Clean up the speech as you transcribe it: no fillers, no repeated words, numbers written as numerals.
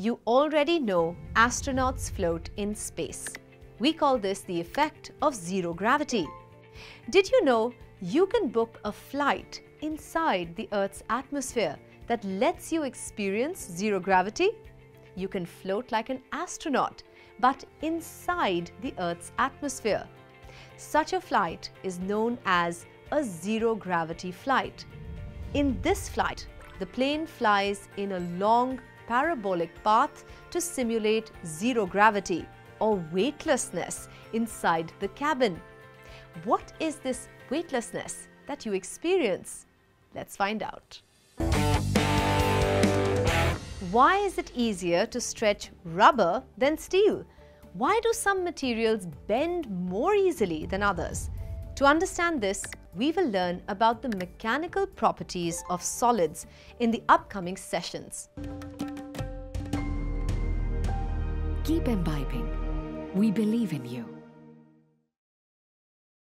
You already know astronauts float in space. We call this the effect of zero gravity. Did you know you can book a flight inside the Earth's atmosphere that lets you experience zero gravity? You can float like an astronaut, but inside the Earth's atmosphere. Such a flight is known as a zero-gravity flight. In this flight, the plane flies in a long parabolic path to simulate zero gravity or weightlessness inside the cabin. What is this weightlessness that you experience? Let's find out. Why is it easier to stretch rubber than steel? Why do some materials bend more easily than others? To understand this, we will learn about the mechanical properties of solids in the upcoming sessions. Keep imbibing. We believe in you.